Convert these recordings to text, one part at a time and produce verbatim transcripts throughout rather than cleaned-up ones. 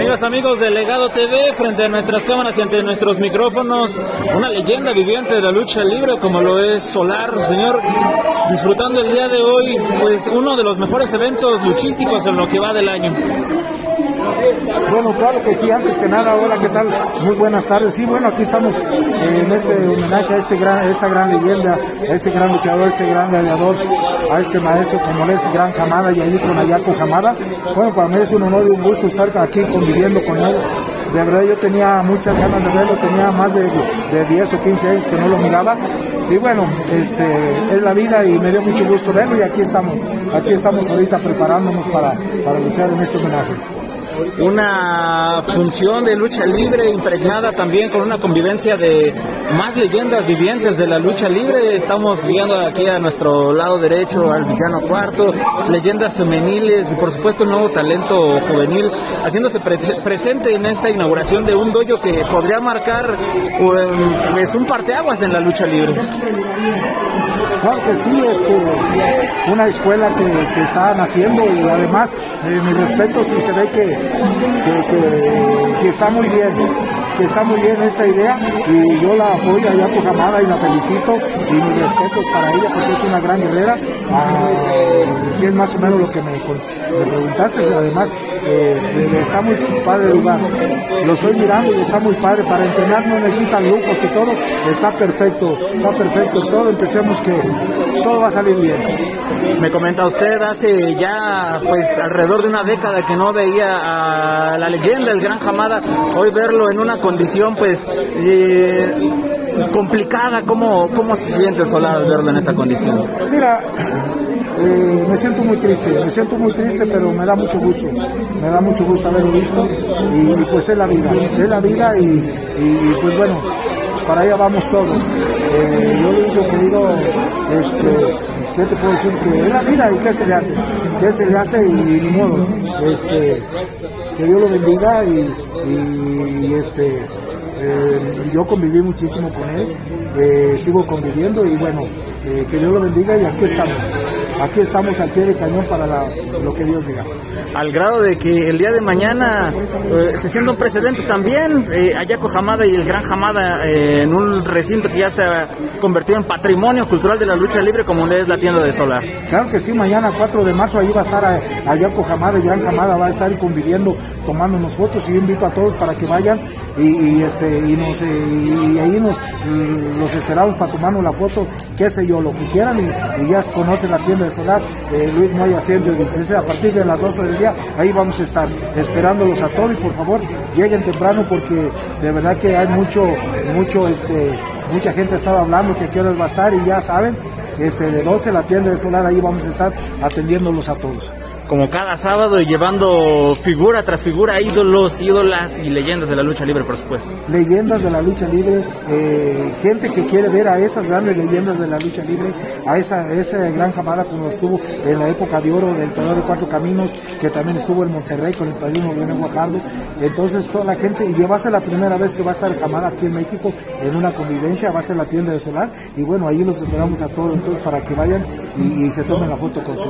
Amigas, amigos de Legado T V, frente a nuestras cámaras y ante nuestros micrófonos, una leyenda viviente de la lucha libre como lo es Solar, señor, disfrutando el día de hoy, pues uno de los mejores eventos luchísticos en lo que va del año. Bueno, claro que sí, antes que nada, hola, ¿qué tal? Muy buenas tardes. Sí, bueno, aquí estamos eh, en este homenaje a este gran, esta gran leyenda, a este gran luchador, a este gran gladiador, a este maestro como es Gran Hamada, y ahí con Ayako Hamada. Bueno, para mí es un honor y un gusto estar aquí conviviendo con él. De verdad, yo tenía muchas ganas de verlo, tenía más de, de diez o quince años que no lo miraba. Y bueno, este, es la vida y me dio mucho gusto verlo, y aquí estamos, aquí estamos ahorita preparándonos para, para luchar en este homenaje. Una función de lucha libre impregnada también con una convivencia de más leyendas vivientes de la lucha libre. Estamos viendo aquí a nuestro lado derecho al Villano Cuarto, leyendas femeniles y por supuesto un nuevo talento juvenil haciéndose pre presente en esta inauguración de un dojo que podría marcar pues, un parteaguas en la lucha libre. Claro que sí, este, una escuela que, que está naciendo, y además eh, mi respeto, si se ve que Que, que, que está muy bien, que está muy bien esta idea, y yo la apoyo a Ayako Hamada y la felicito, y mis respetos para ella porque es una gran guerrera. Ah, si es más o menos lo que me, me preguntaste, y además eh, está muy padre el lugar, lo estoy mirando y está muy padre, para entrenar no necesitan lujos y todo, está perfecto, está perfecto todo, empecemos que todo va a salir bien. Me comenta usted, hace ya pues alrededor de una década que no veía a la leyenda, el Gran Hamada, hoy verlo en una condición pues eh, complicada. ¿Cómo, cómo se siente Solar verlo en esa condición? Mira, eh, me siento muy triste, me siento muy triste, pero me da mucho gusto, me da mucho gusto haberlo visto, y, y pues es la vida, es la vida, y, y pues bueno, para allá vamos todos. Eh, yo lo único que digo, este... yo te puedo decir que es la vida y que se le hace, que se le hace y ni modo, este, que Dios lo bendiga, y, y este, eh, yo conviví muchísimo con él, eh, sigo conviviendo, y bueno, eh, que Dios lo bendiga, y aquí estamos. Aquí estamos al pie del cañón para la, lo que Dios diga. Al grado de que el día de mañana eh, se sienta un precedente también, eh, Ayako Hamada y el Gran Hamada eh, en un recinto que ya se ha convertido en patrimonio cultural de la lucha libre como es la tienda de Solar. Claro que sí, mañana cuatro de marzo ahí va a estar Ayako Hamada y Gran Hamada, va a estar conviviendo, tomándonos fotos, y yo invito a todos para que vayan, y, y este y, nos, y ahí nos los esperamos para tomarnos la foto, qué sé yo, lo que quieran, y, y ya conocen la tienda de Solar, eh, Luis Moya ciento dieciséis, a partir de las doce del día, ahí vamos a estar esperándolos a todos, y por favor lleguen temprano, porque de verdad que hay mucho, mucho, este, mucha gente ha estado hablando que qué horas va a estar, y ya saben, este, de doce la tienda de Solar, ahí vamos a estar atendiéndolos a todos. Como cada sábado, llevando figura tras figura, ídolos, ídolas y leyendas de la lucha libre, por supuesto. Leyendas de la lucha libre, eh, gente que quiere ver a esas grandes leyendas de la lucha libre, a esa, esa Gran Hamada como estuvo en la época de oro del Torneo de Cuatro Caminos, que también estuvo en Monterrey con el padrino Juan Carlos. Entonces toda la gente, y va a ser la primera vez que va a estar Hamada aquí en México en una convivencia, va a ser la tienda de Solar, y bueno, ahí los esperamos a todos entonces para que vayan y, y se tomen la foto con su...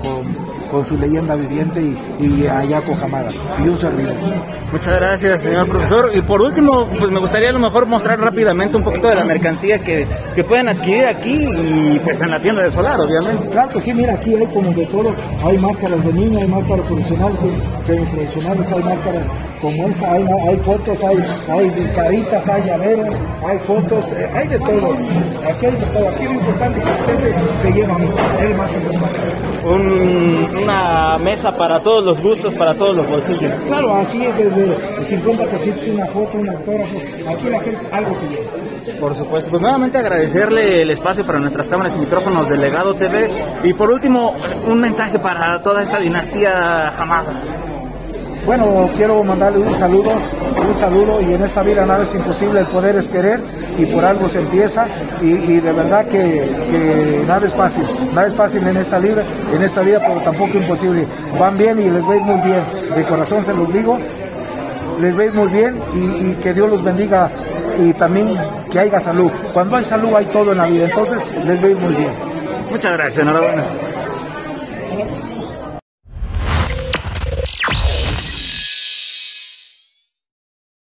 Con, con su leyenda viviente y, y Ayako Hamada, y un servidor. Muchas gracias, señor profesor. Y por último, pues me gustaría a lo mejor mostrar rápidamente un poquito de la mercancía que, que pueden adquirir aquí y pues en la tienda de Solar, obviamente. Claro que sí, mira, aquí hay como de todo, hay máscaras de niños, hay máscaras profesionales, semiprofesionales, hay máscaras como esta, hay, hay fotos, hay, hay caritas, hay llaveros, hay fotos, hay de todo. Aquí hay de todo, aquí lo importante es que ustedes se llevan, es más importante. Un... una mesa para todos los gustos, para todos los bolsillos. Claro, así es, desde cincuenta pesitos, una foto, un autógrafo, aquí la gente algo se lleva. Por supuesto, pues nuevamente agradecerle el espacio para nuestras cámaras y micrófonos de Legado T V, y por último, un mensaje para toda esta dinastía Hamada. Bueno, quiero mandarle un saludo, un saludo, y en esta vida nada es imposible, el poder es querer, y por algo se empieza, y, y de verdad que, que nada es fácil, nada es fácil en esta vida, en esta vida, pero tampoco imposible. Van bien y les va a ir muy bien, de corazón se los digo, les va a ir muy bien, y, y que Dios los bendiga, y también que haya salud. Cuando hay salud hay todo en la vida, entonces les va a ir muy bien. Muchas gracias, enhorabuena.